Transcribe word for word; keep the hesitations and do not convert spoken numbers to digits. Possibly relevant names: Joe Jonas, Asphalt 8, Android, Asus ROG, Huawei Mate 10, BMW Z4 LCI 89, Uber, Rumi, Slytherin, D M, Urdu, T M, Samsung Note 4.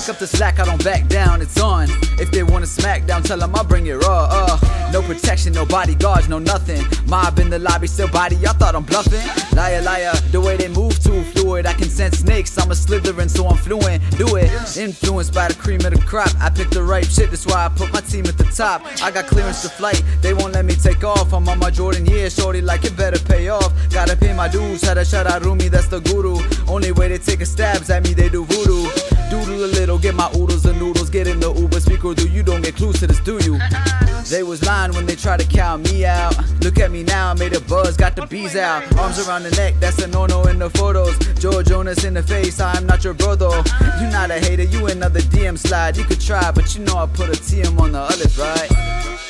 pick up the slack, I don't back down, it's on. If they wanna smack down, tell them I'll bring it raw. Uh, no protection, no bodyguards, no nothing. Mob in the lobby, still body, y'all thought I'm bluffing. Liar, liar, the way they move too fluid. I can sense snakes, I'm a Slytherin, so I'm fluent, do it. Influenced by the cream of the crop, I picked the right shit, that's why I put my team at the top. I got clearance to flight, they won't let me take off. I'm on my Jordan year, shorty like it better pay off. Gotta pay my dues, had a shout out Rumi, that's the guru. Only way they take a stabs at me, they do voodoo. Doodle a little, get my oodles and noodles, get in the Uber, speak Urdu, you don't get clues to this, do you? They was lying when they tried to count me out. Look at me now, I made a buzz, got the bees out. Arms around the neck, that's a no-no in the photos. Joe Jonas in the face, I'm not your brother. You not a hater, you another D M slide. You could try, but you know I put a T M on the other, right?